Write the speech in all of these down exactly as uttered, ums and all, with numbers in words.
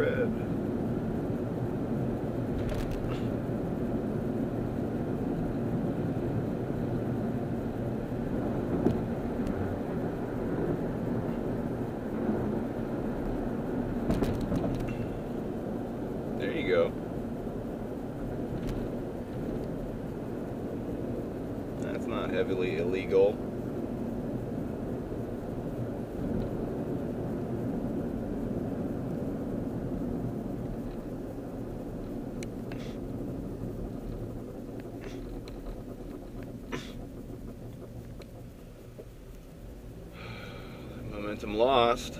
red. There you go. That's not heavily illegal. Momentum lost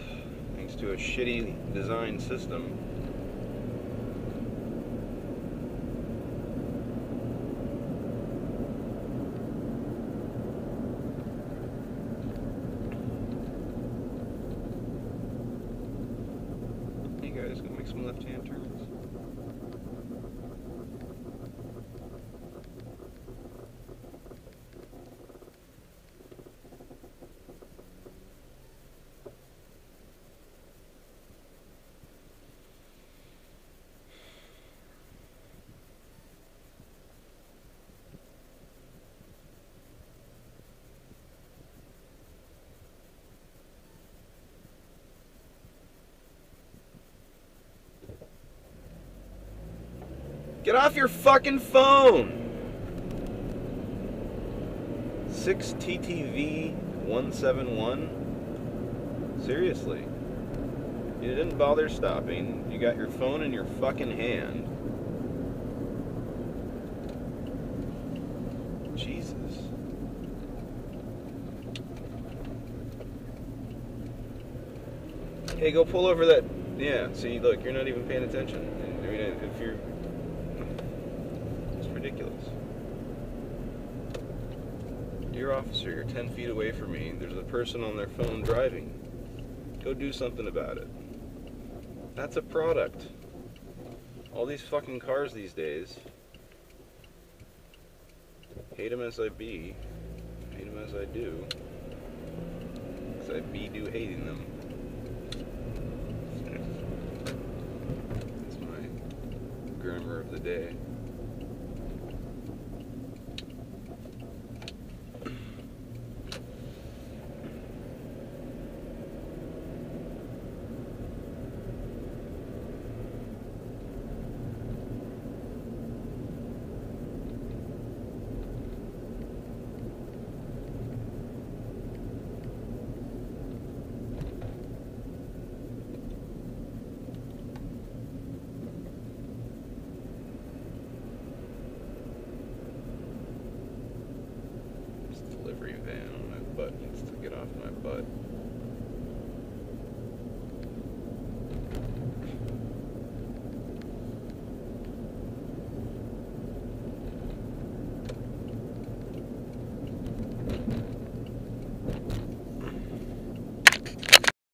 thanks to a shitty design system. Hey guys, gonna make some left-hand turns. Get off your fucking phone! six T T V one seven one? Seriously. You didn't bother stopping. You got your phone in your fucking hand. Jesus. Hey, go pull over that... Yeah, see, look, you're not even paying attention. I mean, if you're... ridiculous. Dear officer, you're ten feet away from me. There's a person on their phone driving. Go do something about it. That's a product. All these fucking cars these days. Hate them as I be. Hate them as I do. As I be do hating them. That's my grammar of the day. Buttons to get off my butt.